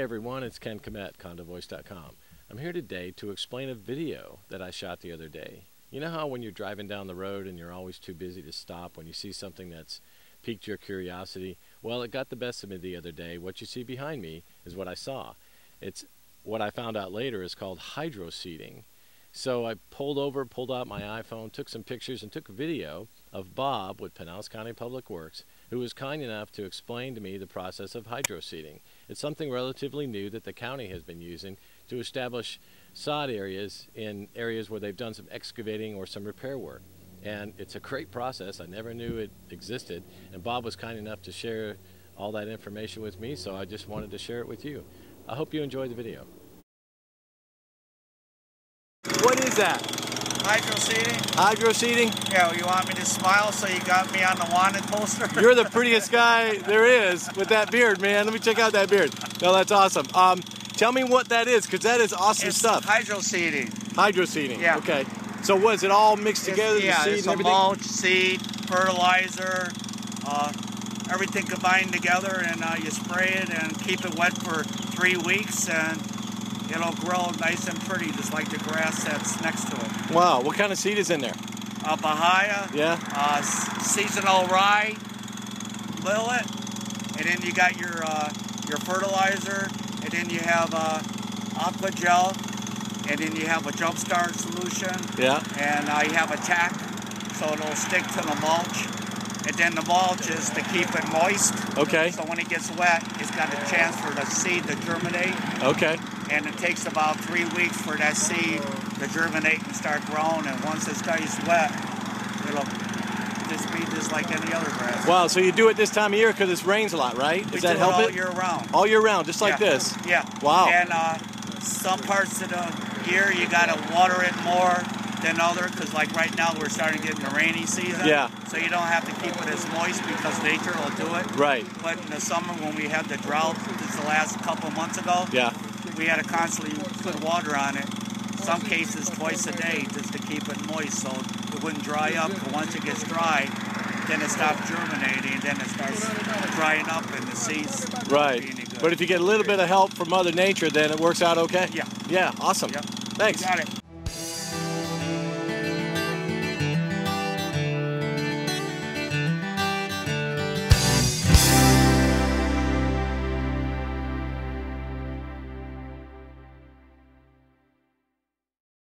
everyone, it's Ken Kmet, condovoice.com. I'm here today to explain a video that I shot the other day. You know how when you're driving down the road and you're always too busy to stop when you see something that's piqued your curiosity? Well, it got the best of me the other day. What you see behind me is what I saw. It's what I found out later is called hydro-seeding. So I pulled over, pulled out my iPhone, took some pictures, and took a video of Bob with Pinellas County Public Works, who was kind enough to explain to me the process of hydro-seeding. It's something relatively new that the county has been using to establish sod areas in areas where they've done some excavating or some repair work. And it's a great process. I never knew it existed. And Bob was kind enough to share all that information with me, so I just wanted to share it with you. I hope you enjoyed the video. What is that? Hydro-seeding. Hydro-seeding? Yeah, you want me to smile so you got me on the wanted poster? You're the prettiest guy there is with that beard, man. Let me check out that beard. No, that's awesome. Tell me what that is, because that is awesome stuff. Hydro-seeding. Hydro-seeding. Yeah. Okay. So what, is it all mixed together? Yeah, it's a mulch, seed, fertilizer, everything combined together, and you spray it and keep it wet for 3 weeks, and it'll grow nice and pretty, just like the grass that's next to it. Wow, what kind of seed is in there? Bahia, yeah. Seasonal rye, millet, and then you got your fertilizer, and then you have aqua gel, and then you have a jump start solution, yeah. And you have a tack, so it'll stick to the mulch. And then the mulch is to keep it moist. Okay. So when it gets wet, it's got a chance for the seed to germinate. Okay. And it takes about 3 weeks for that seed to germinate and start growing. And once it stays wet, it'll just be just like any other grass. Wow, so you do it this time of year because it rains a lot, right? Does that help it? All year round. All year round, just like this? Yeah. Wow. And some parts of the year, you got to water it more than other, because like right now, we're starting to get in the rainy season. Yeah. So you don't have to keep it as moist because nature will do it. Right. But in the summer, when we had the drought just the last couple months ago, yeah, we had to constantly put water on it, some cases twice a day, just to keep it moist so it wouldn't dry up. But once it gets dry, then it stops germinating, and then it starts drying up and the seeds won't be any good. But if you get a little bit of help from Mother Nature, then it works out okay? Yeah. Yeah, awesome. Yep. Thanks. You got it.